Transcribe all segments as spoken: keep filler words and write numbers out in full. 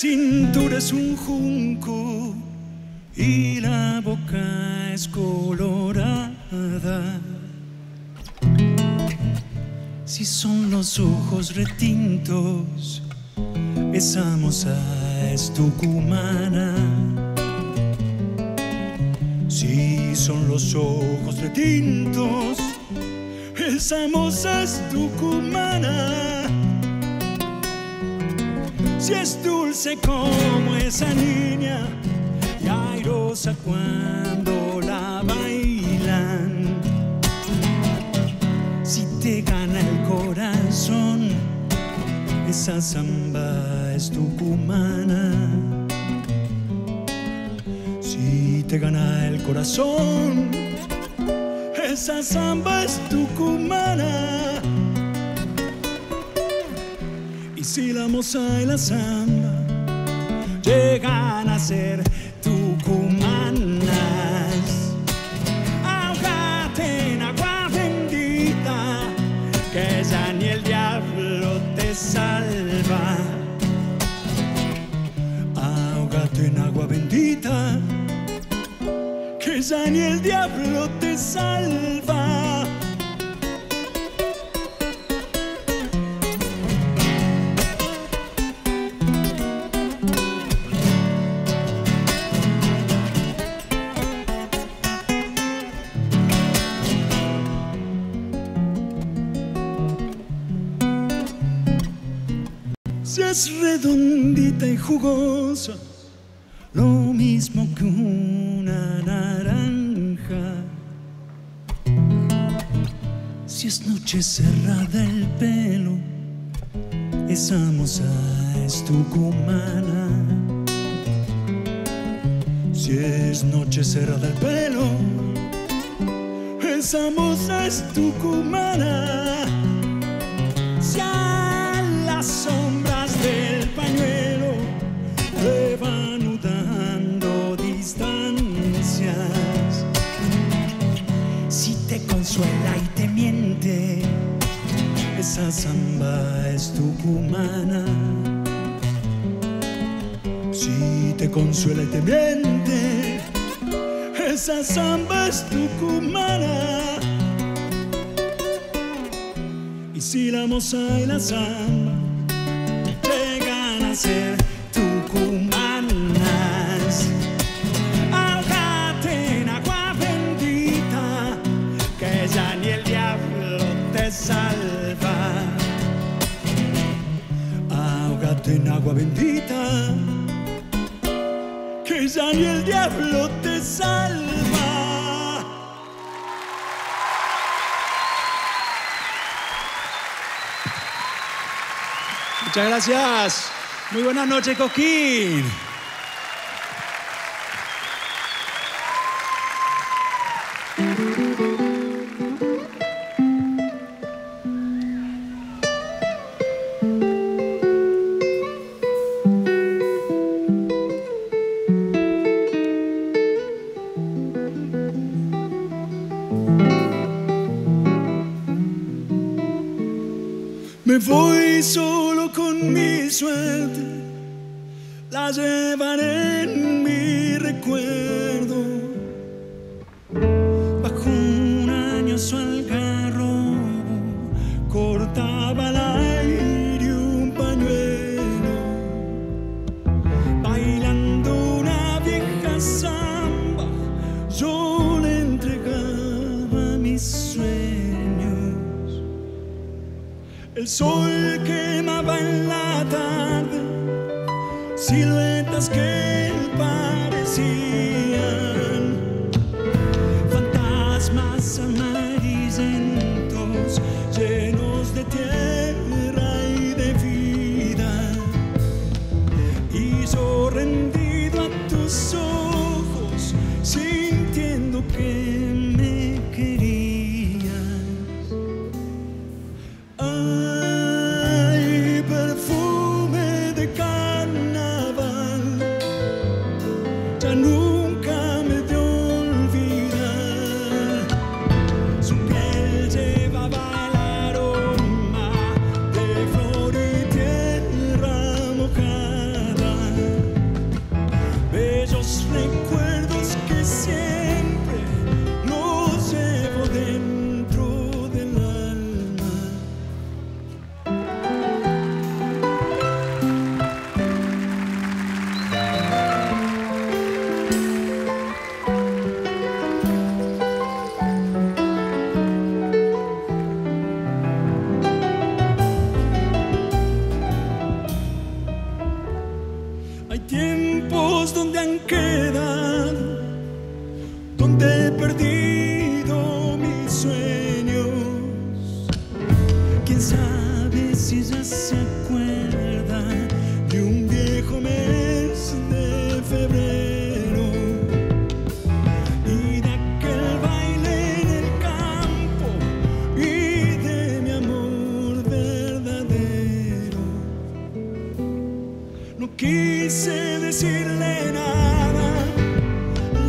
cintura es un junco y la boca es colorada. Si son los ojos retintos, esa moza es tucumana. Si son los ojos retintos, esa moza es tucumana. Si es dulce como esa niña y airosa cuando la bailan. Si te gana el corazón, esa samba es tucumana. Si te gana el corazón, esa samba es tucumana. Y si la moza y la samba llegan a ser tucumanas, ahógate en agua bendita, que ya ni el diablo te salva. Ahógate en agua bendita, que ya ni el diablo te salva. Si es redondita y jugosa, lo mismo que una naranja. Si es noche cerrada el pelo, esa moza es tucumana. Si es noche cerrada el pelo, esa moza es tucumana. Si a la sombra del pañuelo le va anudando distancias. Si te consuela y te miente, esa samba es tucumana. Si te consuela y te miente, esa samba es tucumana. Y si la moza y la samba ser tucumanas, ahógate en agua bendita, que ya ni el diablo te salva. Ahógate en agua bendita, que ya ni el diablo te salva. Muchas gracias. Muy buenas noches, Cosquín. Me voy solo con mi suerte, la llevaré en mi recuerdo. Bajo un añoso algarrobo cortaba el aire un pañuelo. Bailando una vieja samba, yo le entregaba mis sueños. El sol quemaba en la tarde siluetas que parecían fantasmas amarillentos, llenos de tierra y de vida. Y yo rendido a tus ojos, sintiendo que me querías. Ay, perfume de carnaval, perdido mis sueños. ¿Quién sabe si ella se acuerda de un viejo mes de febrero y de aquel baile en el campo y de mi amor verdadero? No quise decirle nada,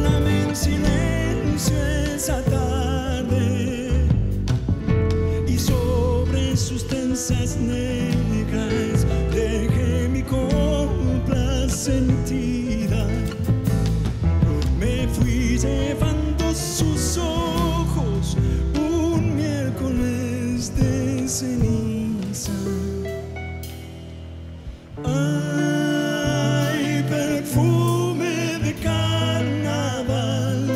la amé en silencio esa tarde y sobre sus tensas negras dejé mi complacentida. Me fui llevando sus ojos un miércoles de ceniza. Ay, perfume de carnaval,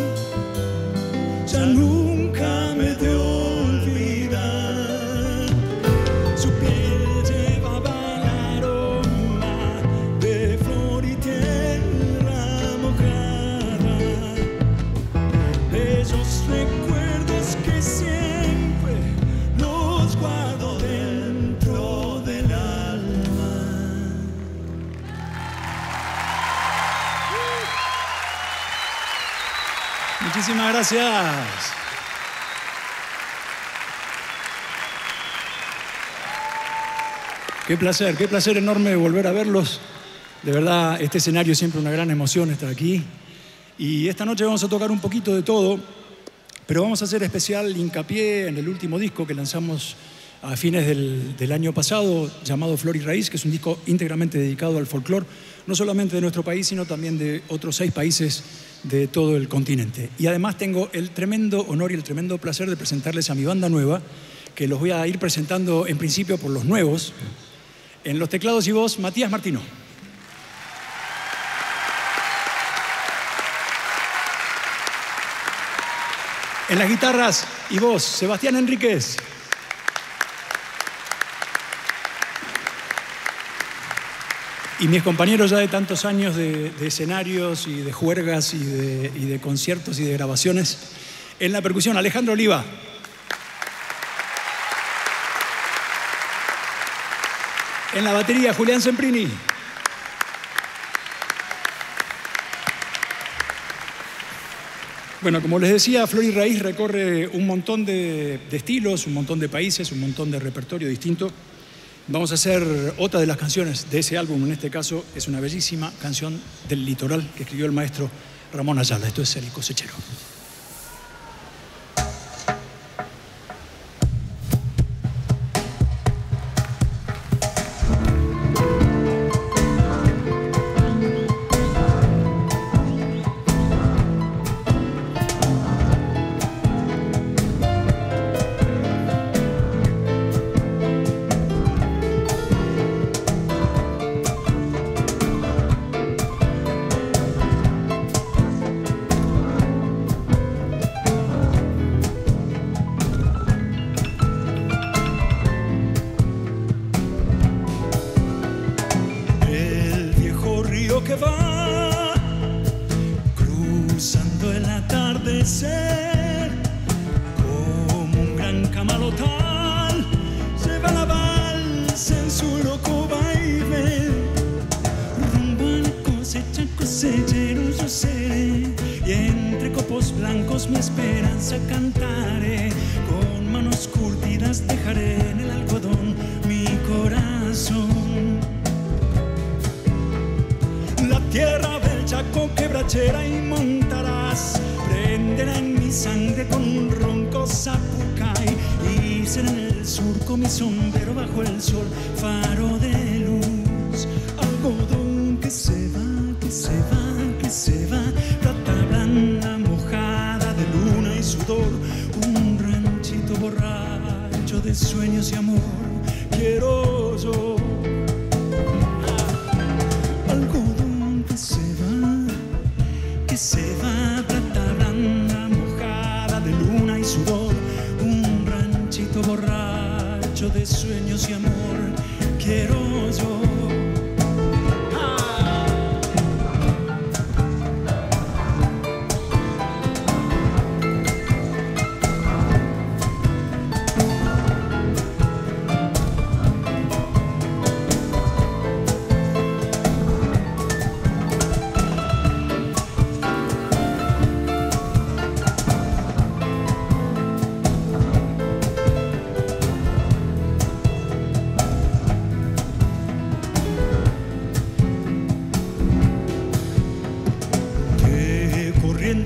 ya nunca me he de olvidar. Su piel llevaba el aroma de flor y tierra mojada, bellos recuerdos que siempre los guardo dentro del alma. Muchísimas gracias. Qué placer, qué placer enorme volver a verlos. De verdad, este escenario es siempre una gran emoción estar aquí. Y esta noche vamos a tocar un poquito de todo, pero vamos a hacer especial hincapié en el último disco que lanzamos a fines del, del año pasado, llamado Flor y Raíz, que es un disco íntegramente dedicado al folclore, no solamente de nuestro país, sino también de otros seis países de todo el continente. Y además tengo el tremendo honor y el tremendo placer de presentarles a mi banda nueva, que los voy a ir presentando en principio por los nuevos. En los teclados y voz, Matías Martino. En las guitarras y voz, Sebastián Enríquez. Y mis compañeros ya de tantos años de, de escenarios y de juergas y de, y de conciertos y de grabaciones. En la percusión, Alejandro Oliva. En la batería, Julián Semprini. Bueno, como les decía, Flor y Raíz recorre un montón de, de estilos, un montón de países, un montón de repertorio distinto. Vamos a hacer otra de las canciones de ese álbum. En este caso es una bellísima canción del litoral que escribió el maestro Ramón Ayala. Esto es El Cosechero.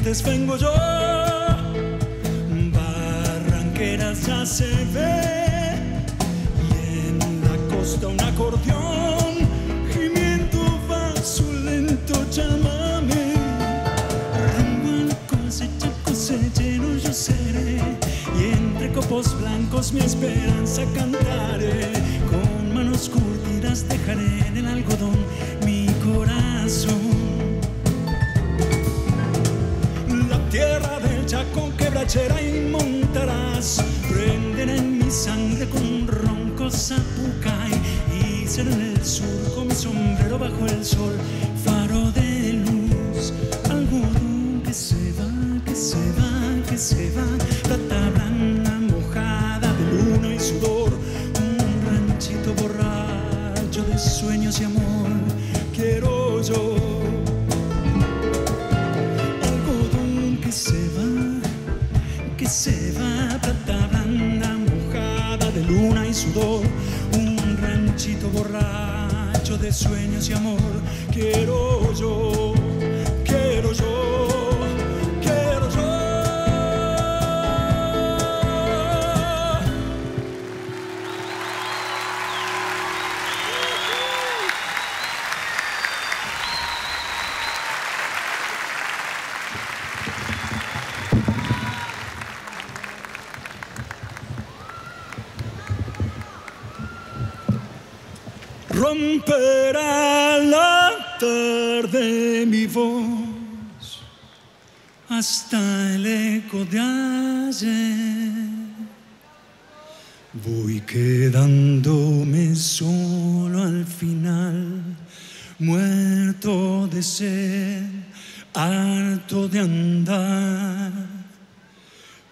Antes vengo yo, Barranqueras ya se ve, y en la costa un acordeón, gimiendo va su lento llámame. Rumbo al cosecho, cosechero yo seré, y entre copos blancos mi esperanza cantaré. Con manos curtidas dejaré en el algodón mi corazón. Tierra del Chacón, quebrachera y montarás, prenderá en mi sangre con un ronco zapucay, y será en el sur con mi sombrero bajo el sol, faro de luz, algodón que se va, que se va, que se va, plata blanca mojada de luna y sudor, un ranchito borracho de sueños y amor, quiero yo. Que se va, que se va, plata blanda mojada de luna y sudor, un ranchito borracho de sueños y amor, quiero yo, quiero yo. Romperá la tarde mi voz hasta el eco de ayer. Voy quedándome solo al final, muerto de sed, harto de andar,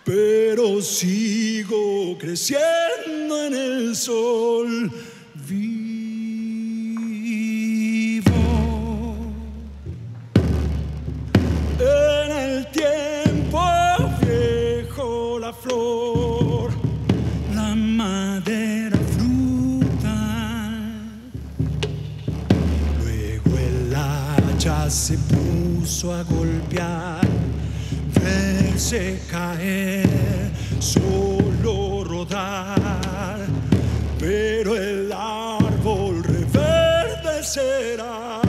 pero sigo creciendo en el sol. En el tiempo viejo la flor, la madera frutal. Luego el hacha se puso a golpear, verse caer, solo rodar. Pero el árbol reverdecerá.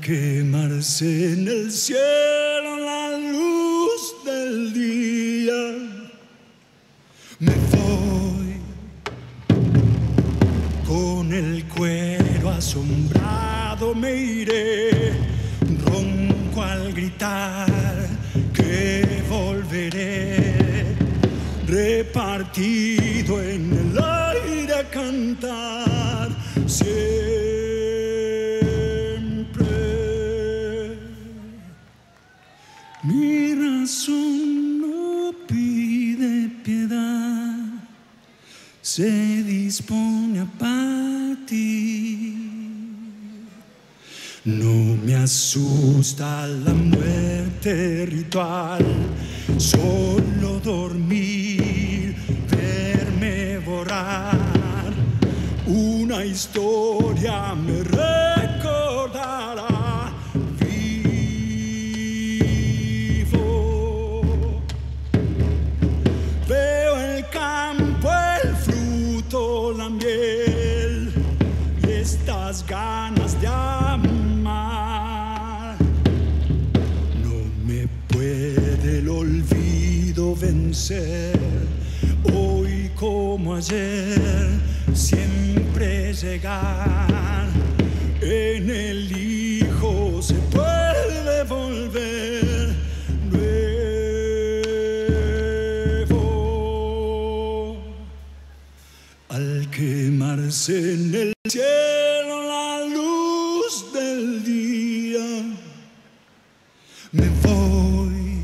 Quemarse en el cielo la luz del día, me voy con el cuero asombrado, me iré ronco al gritar que volveré, repartido en el aire a cantar mi razón no pide piedad, se dispone a partir. No me asusta la muerte ritual, solo dormir, verme borrar. Una historia me recordará. Miel y estas ganas de amar, no me puede el olvido vencer, hoy como ayer, siempre llegar, en el hijo se puede volver. Quemarse en el cielo la luz del día, me voy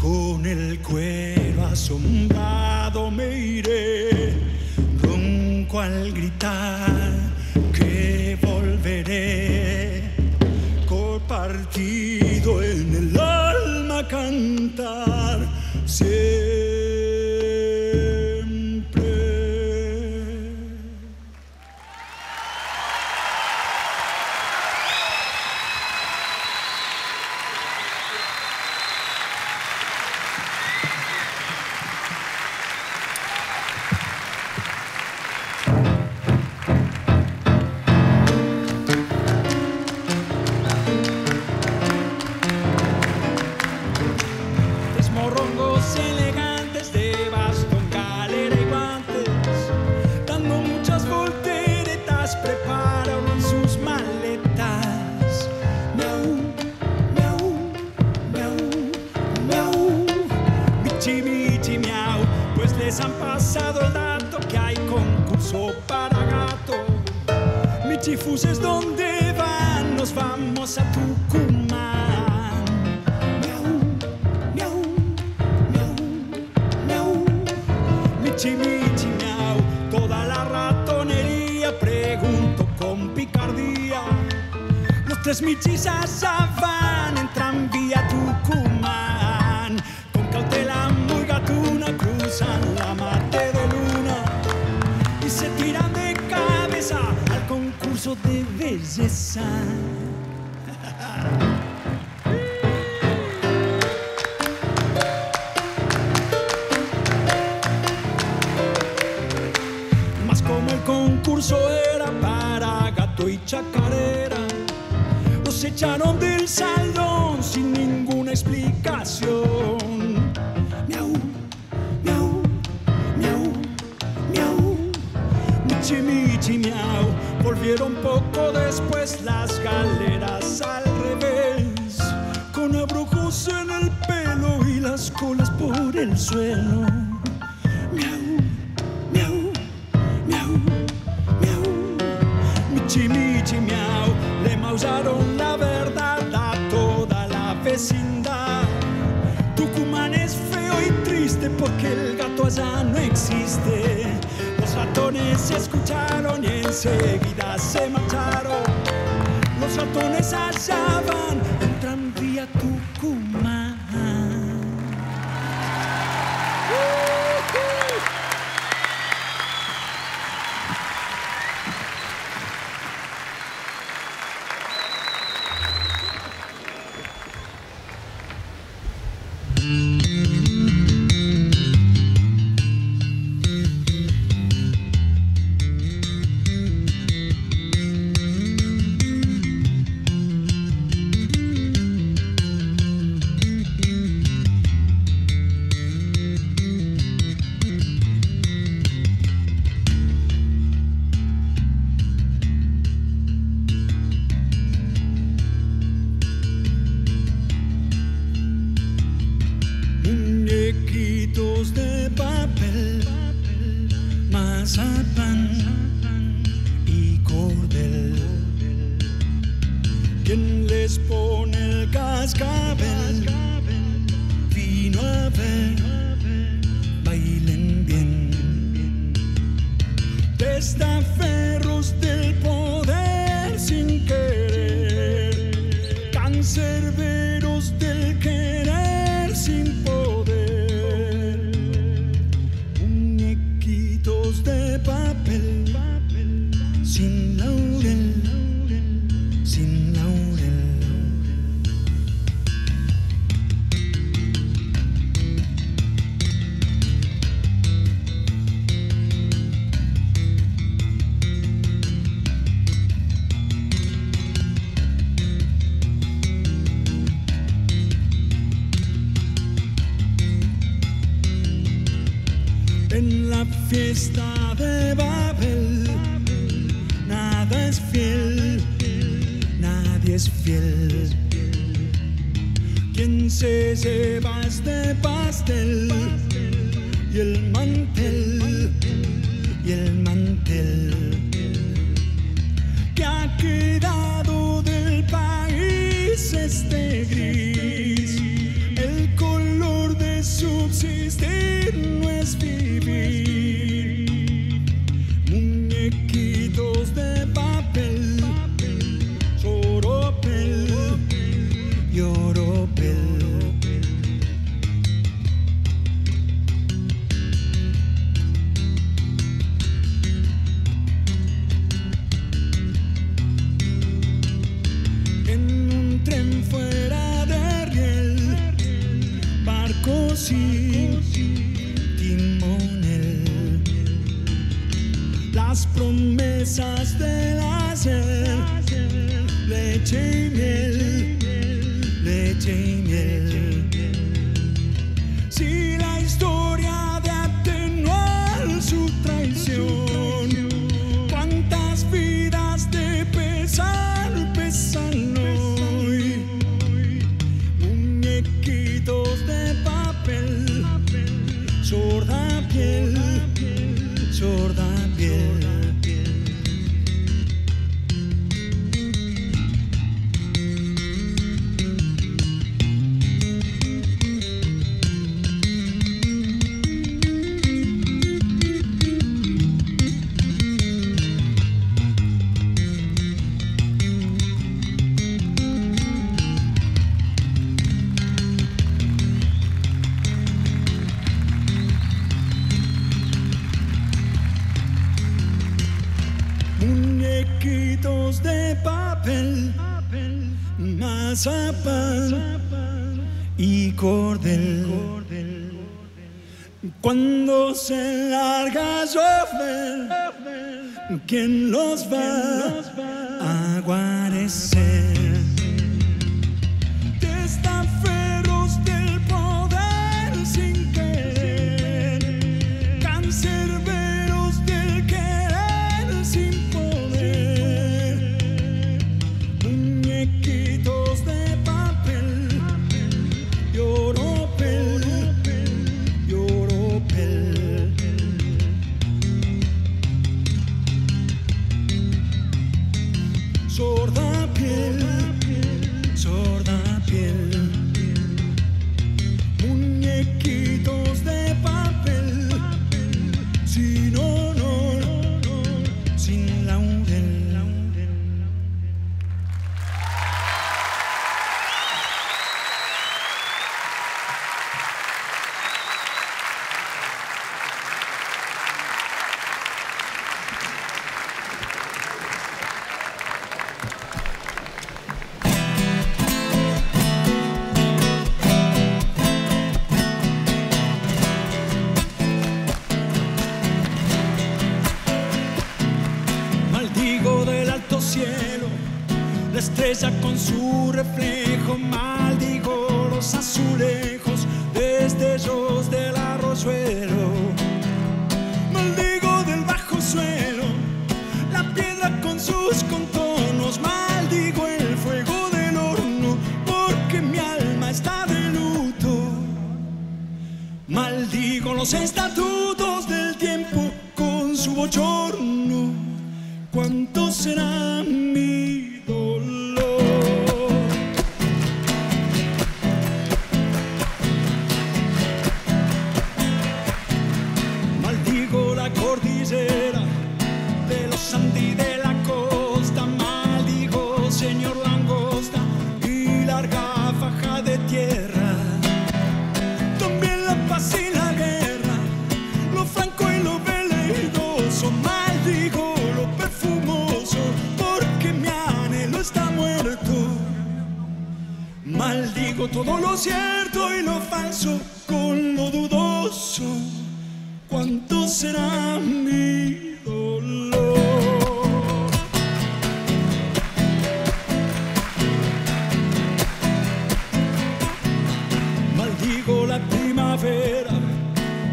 con el cuero asombrado, me iré ronco al gritar que volveré, compartido en el alma cantar siempre. buses donde van, nos vamos a Tucumán. Miau, miau, miau, miau, michi, michi, miau. Toda la ratonería pregunto con picardía. Los tres michis a Sabán entran vía Tucumán. Con cautela muy gatuna cruzan la mate de luna y se tiran de cabeza al concurso de belleza. Mas como el concurso era para gato y chacarera, los echaron del salón sin ninguna explicación. Miau, miau, miau, miau, michi, michi, miau. Volvieron poco después las galeras al revés, con abrojos en el pelo y las colas por el suelo. Miau, miau, miau, miau, michi, michi, miau. Le mausaron la verdad a toda la vecindad. Tucumán es feo y triste porque el gato allá no existe. Los ratones se escucharon y enseguida se marcharon. Los ratones allá van, entran vía Tucumán. Fiesta de Babel, nada es fiel, nadie es fiel. ¿Quién se lleva este pastel y el mantel, y el mantel que ha quedado del país este gris? El color de subsistir no es vivir. Promesas del ayer, leche y miel, leche y miel. Si la historia de atenuar su traición, cuántas vidas de pesar pesan hoy. Muñequitos de papel, sorda piel, sorda piel. Thank you. papel, mazapán y cordel. Cuando se larga a llover, ¿quién los va a aguarecer? Ella con su reflejo maldigo los azulejos, destellos del arroyuelo. Maldigo del bajo suelo, la piedra con sus contornos. Maldigo el fuego del horno, porque mi alma está de luto. Maldigo los estatutos del tiempo con su bochorno. ¿Cuánto será mi todo lo cierto y lo falso con lo dudoso? ¿Cuánto será mi dolor? Maldigo la primavera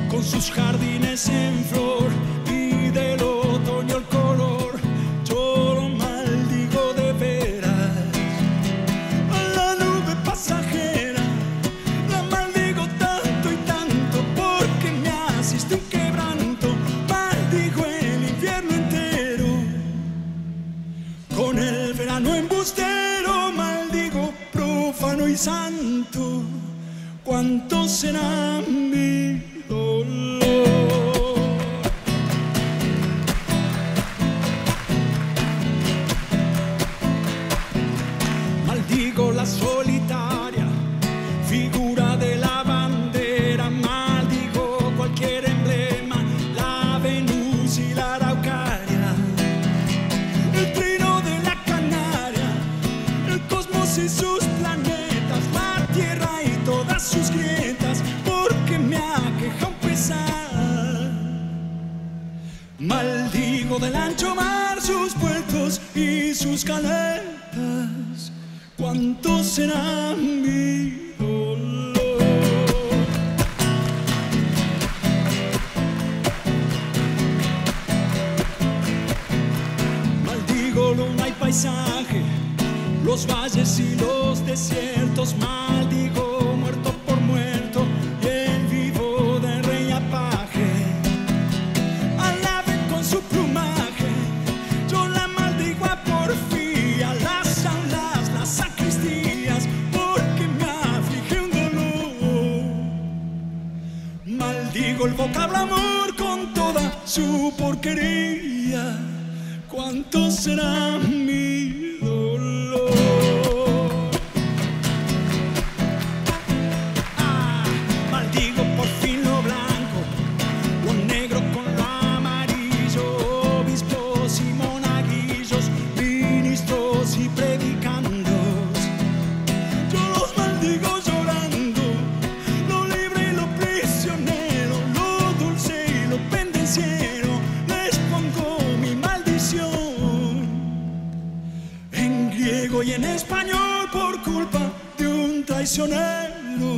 con sus jardines en flor y del otoño el color. Yo lo maldigo de veras. A la nube pasajera santo, ¿cuánto será mi dolor? Maldigo la solitaria figura de la bandera, maldigo cualquier emblema, la Venus y la Araucaria, el trino de la Canaria, el cosmos y sus planetas, la tierra y todas sus grietas, porque me aqueja un pesar. Maldigo del ancho mar, sus puertos y sus caletas. ¿Cuánto será mi dolor? Maldigo luna y paisaje, los valles y los desiertos, maldigo muerto por muerto y el vivo de rey apaje. Al ave con su plumaje, yo la maldigo a porfía, las alas, las sacristías, porque me aflige un dolor. Maldigo el vocablo amor con toda su porquería. ¿Cuánto será mi dolor? Y griego y en español por culpa de un traicionero.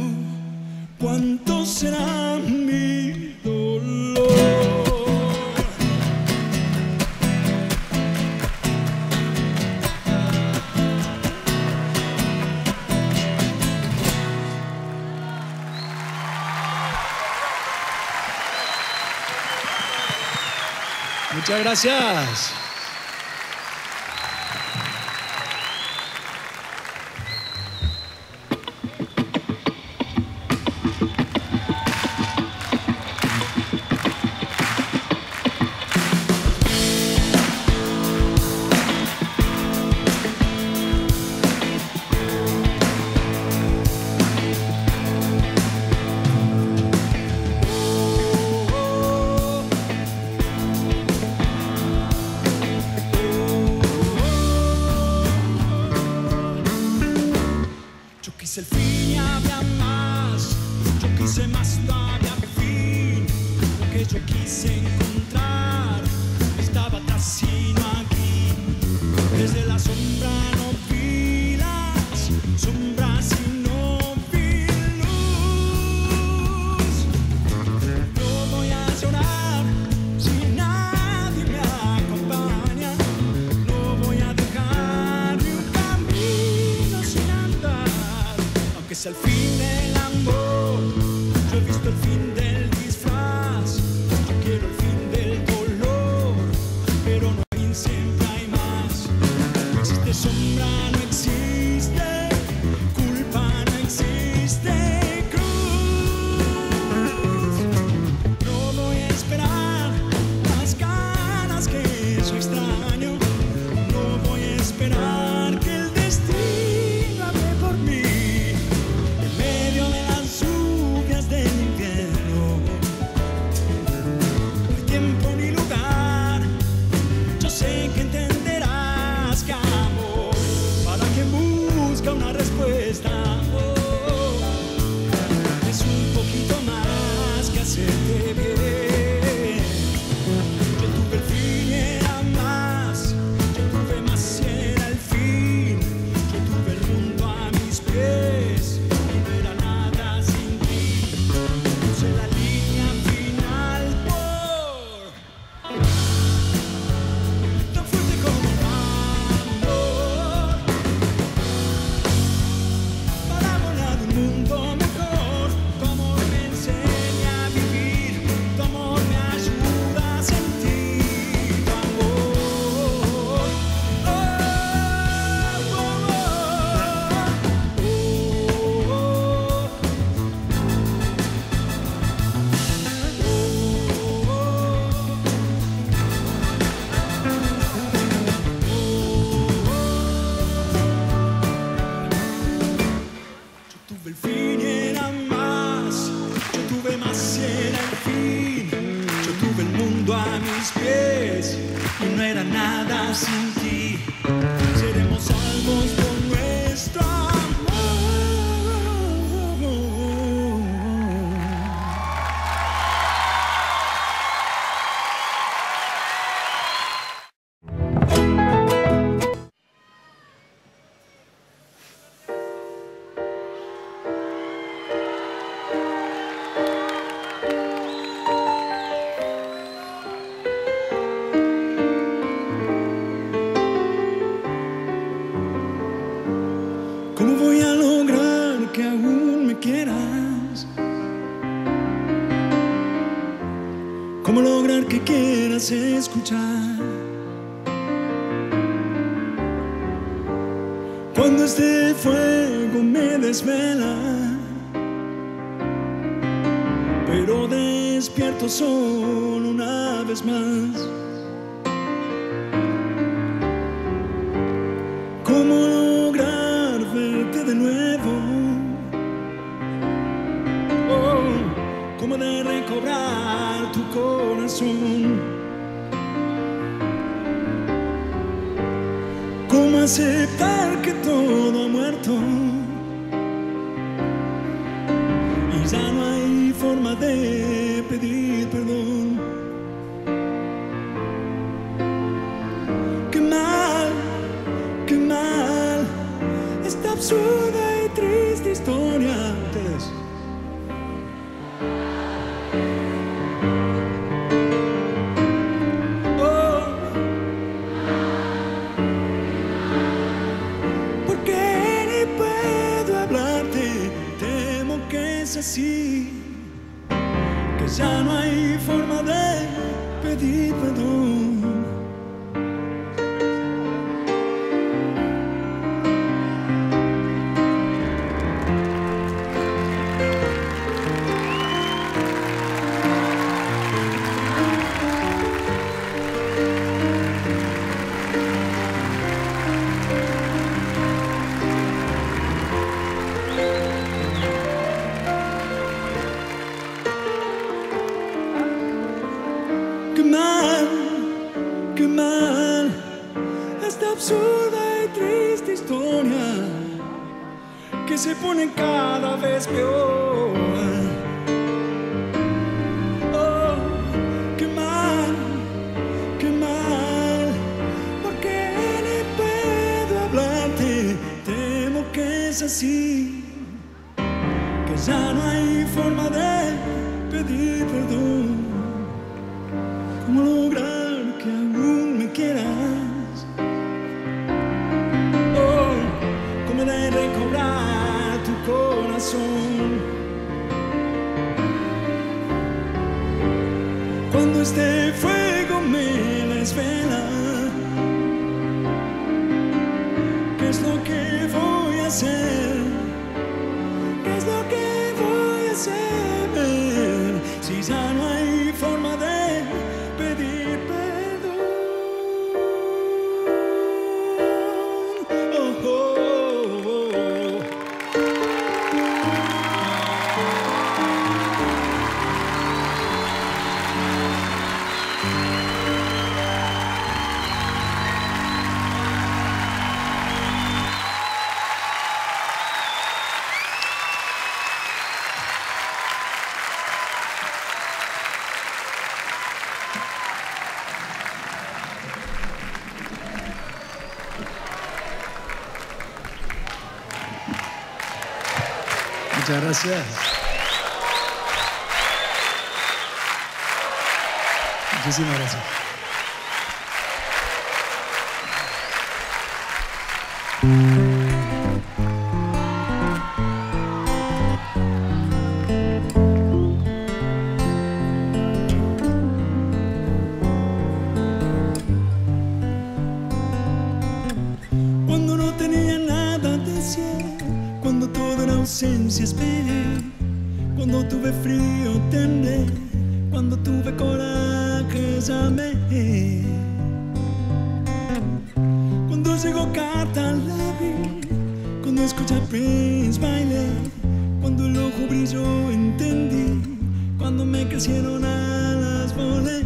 ¿Cuánto será mi dolor? Muchas gracias. Escuchar cuando este fuego me desvela, pero despierto solo una vez más. ¿Cómo lograr verte de nuevo? Oh, ¿cómo de recobrar tu corazón? ¿Cómo aceptar que todo ha muerto? Y ya no hay forma de pedir perdón. Qué mal, qué mal. absurda y triste historia antes. Así que ya no hay forma de pedir perdón. Se ponen cada vez peor. Oh, qué mal, qué mal. Porque ni puedo hablarte. Temo que es así, que ya no hay forma de pedir perdón. ¿Cómo lograr que aún me quieras? Oh, ¿cómo de recobrar corazón cuando este fuego me desvela? ¿Qué es lo que voy a hacer? ¿Qué es lo que voy a hacer si ya no hay forma de pedir perdón? Oh, oh. Muchas gracias. Muchísimas gracias. Cuando no tenía nada de cielo, cuando toda la ausencia esperé, cuando tuve frío tendré, cuando tuve coraje llamé, cuando llegó carta la vi, cuando escuché a Prince bailé, cuando el ojo brilló entendí, cuando me crecieron alas volé,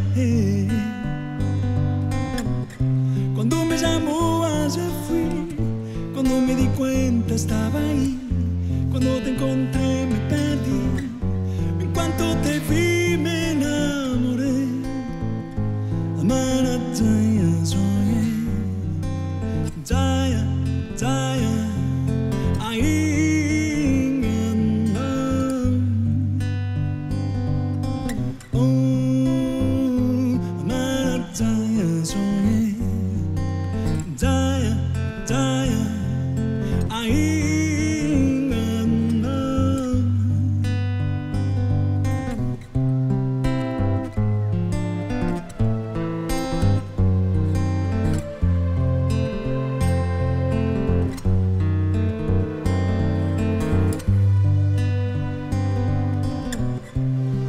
cuando me llamó allá fui, cuando me di cuenta estaba ahí, cuando te encontré me perdí, en cuanto te vi me enamoré. Amara Jaya soñé, Jaya, Jaya, ahí andaba. Oh, Amara Jaya soñé, Jaya, Jaya. Ahí andaba.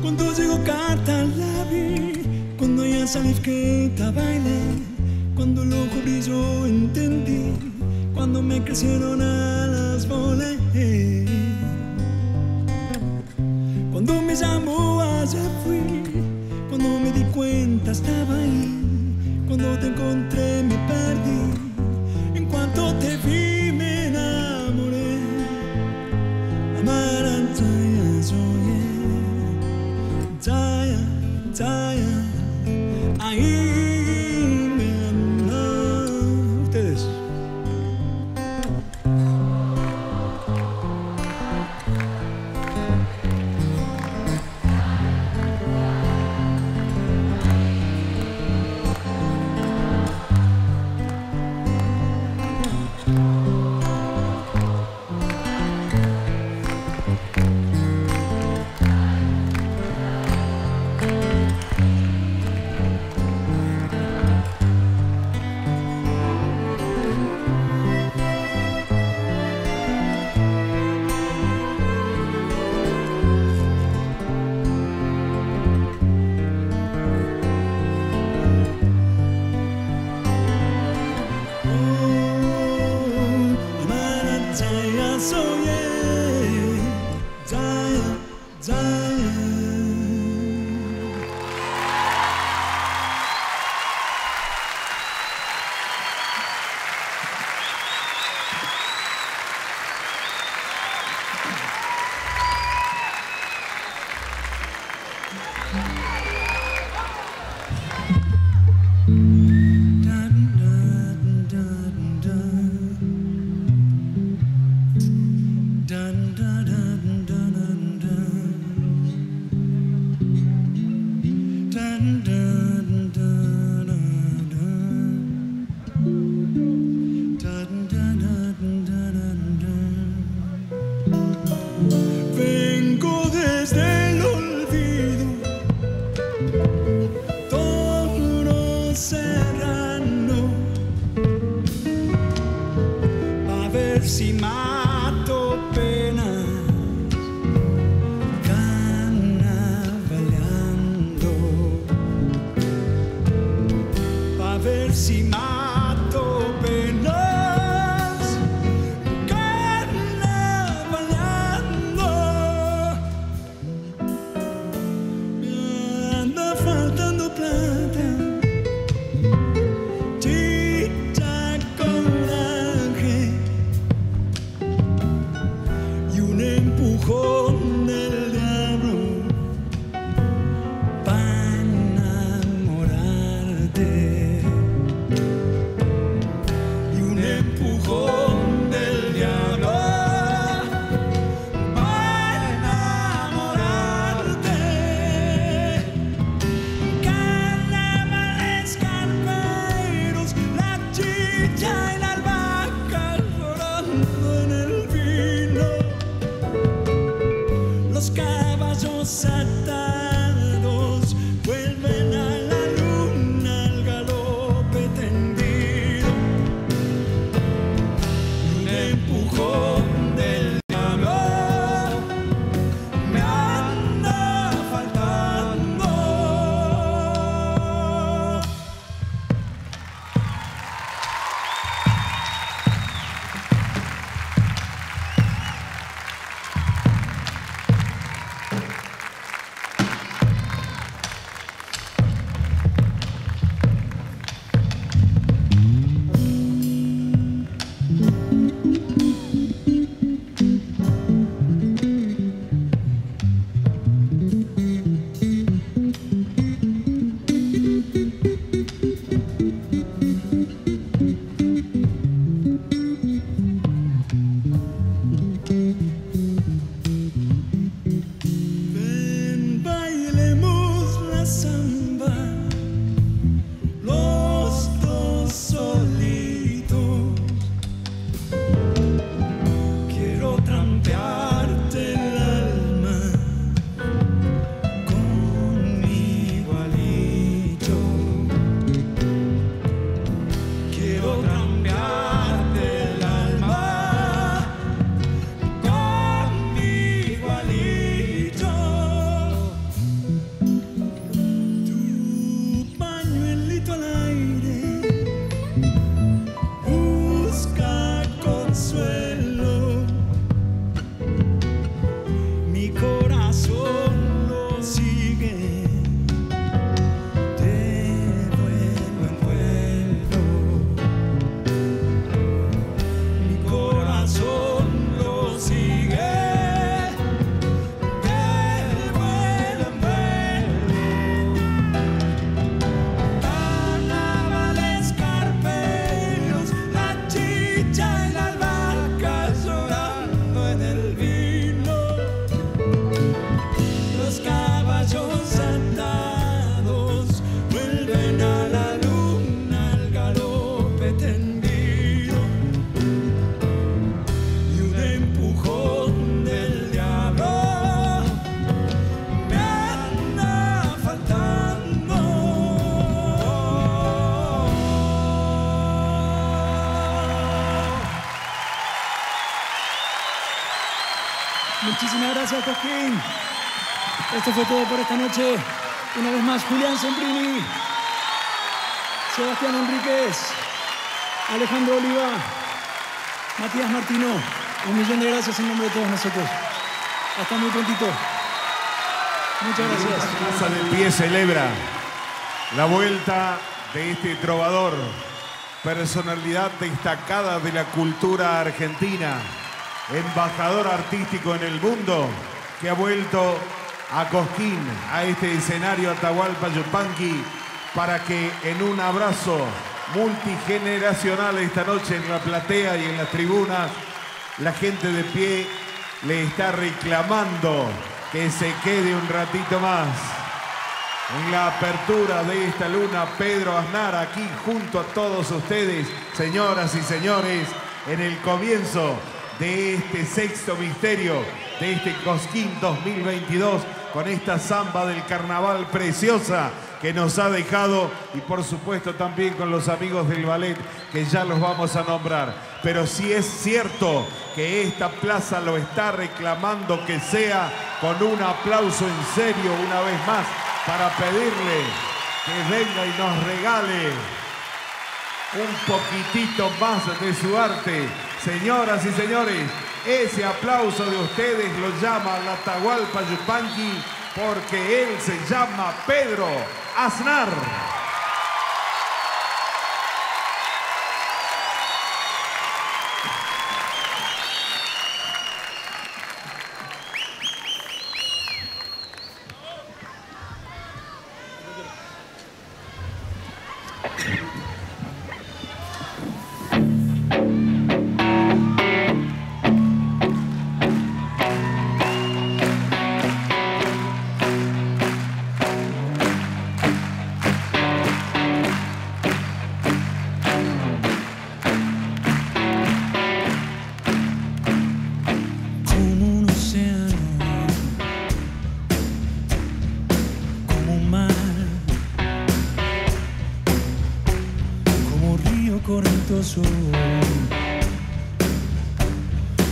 Cuando llegó carta la vi, cuando ya salí que te bailé, cuando el ojo brilló entendí, cuando me crecieron alas volé, cuando me llamó allá fui, cuando me di cuenta estaba ahí, cuando te encontré me perdí, en cuanto te vi me enamoré. Amara Jaya soñé, Jaya, Jaya, ahí. Ustedes. si mato penas canabalando, pa' ver si mato penas canabalando. Me anda faltando plata. Muchísimas gracias, Cosquín. Esto fue todo por esta noche. Una vez más, Julián Semprini, Sebastián Enríquez, Alejandro Oliva, Matías Martino. Un millón de gracias en nombre de todos nosotros. Hasta muy prontito. Muchas gracias. La Casa del Pie celebra la vuelta de este trovador, personalidad destacada de la cultura argentina, embajador artístico en el mundo, que ha vuelto a Cosquín, a este escenario Atahualpa Yupanqui, para que en un abrazo multigeneracional esta noche en la platea y en las tribunas, la gente de pie le está reclamando que se quede un ratito más. En la apertura de esta luna, Pedro Aznar aquí junto a todos ustedes, señoras y señores, en el comienzo de este sexto misterio, de este Cosquín dos mil veintidós, con esta samba del carnaval preciosa que nos ha dejado, y por supuesto también con los amigos del ballet, que ya los vamos a nombrar. Pero sí es cierto que esta plaza lo está reclamando que sea, con un aplauso en serio una vez más, para pedirle que venga y nos regale un poquitito más de su arte. Señoras y señores, ese aplauso de ustedes lo llama la Atahualpa Yupanqui, porque él se llama Pedro Aznar.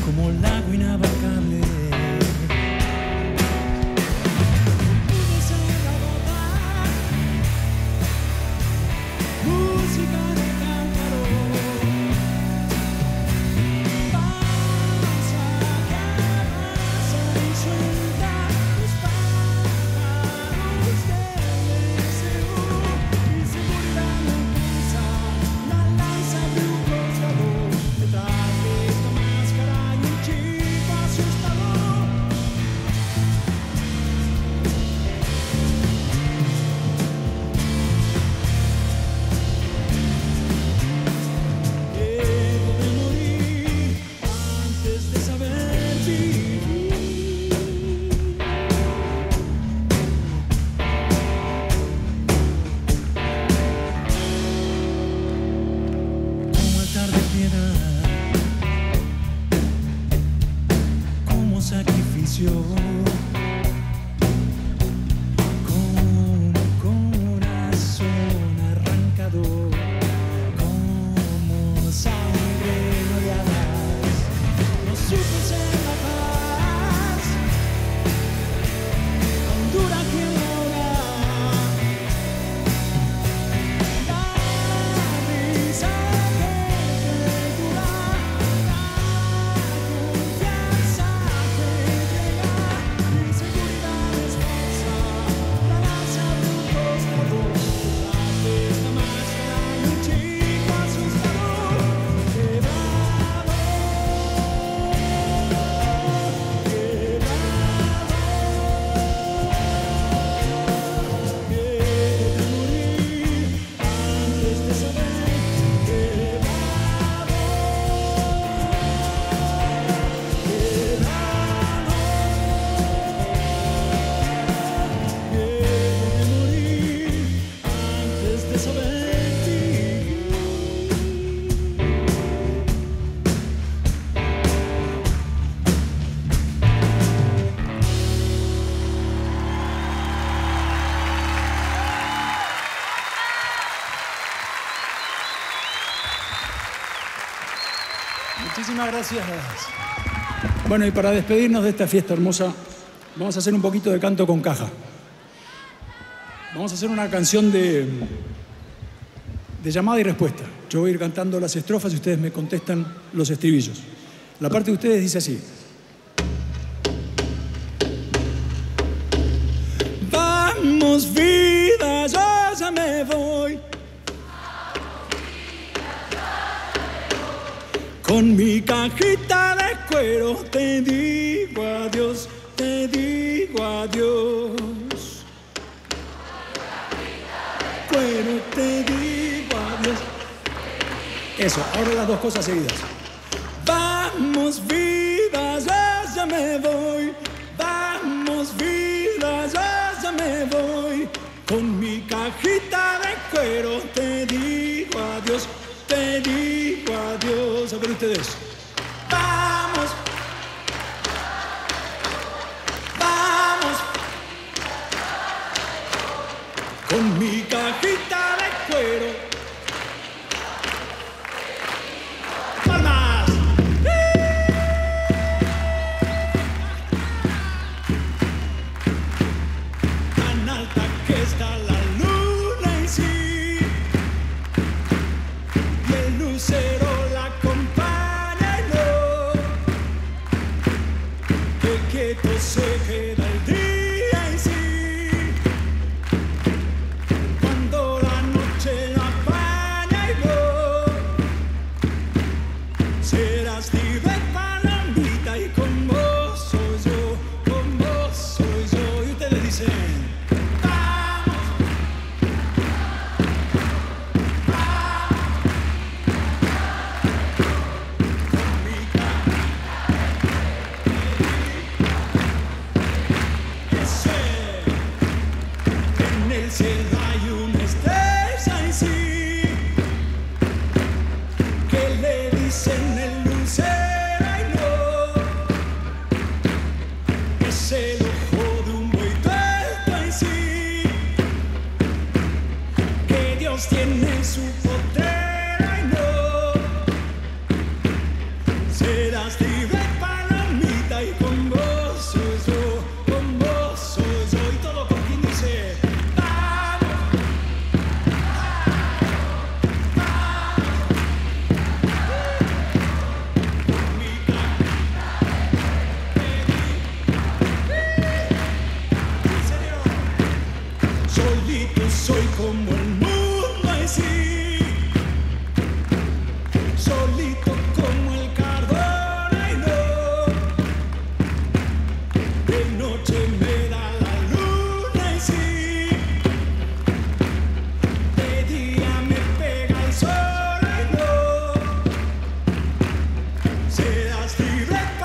Como lago inabarcable, música de cántaro, pasa que arrasa y suelta los pájaros del deseo y se burlan de prisa, la lanza de un pescador, detrás de esta máscara y un chico asustador. Debo de morir antes de saber vivir. Como altar de piedra, como sacrificio, como un corazón arrancado, como sangre no de alas, no supe ser la paz, tan dura que logra. La risa que te cura, la confianza que llega, la inseguridad descansa, la lanza de un costador, detrás de esta máscara hay un chico asustador. Quemado, quemado, quiero morir antes de saber quemado. Quemado, quiero morir antes de saber ti. Muchísimas gracias. Bueno, y para despedirnos de esta fiesta hermosa, vamos a hacer un poquito de canto con caja. Vamos a hacer una canción de, de llamada y respuesta. Yo voy a ir cantando las estrofas y ustedes me contestan los estribillos. La parte de ustedes dice así. Vamos vida, yo ya me voy. Con mi cajita de cuero te digo adiós, te digo adiós. Cuero te digo adiós. Eso, ahora las dos cosas seguidas. Vamos vida, ya, ya me voy. Vamos vida, ya, ya me voy. Con mi cajita de cuero te digo adiós, te digo adiós. A ver ustedes. Vamos. Vamos. con mi cajita de cuero. Serás libre.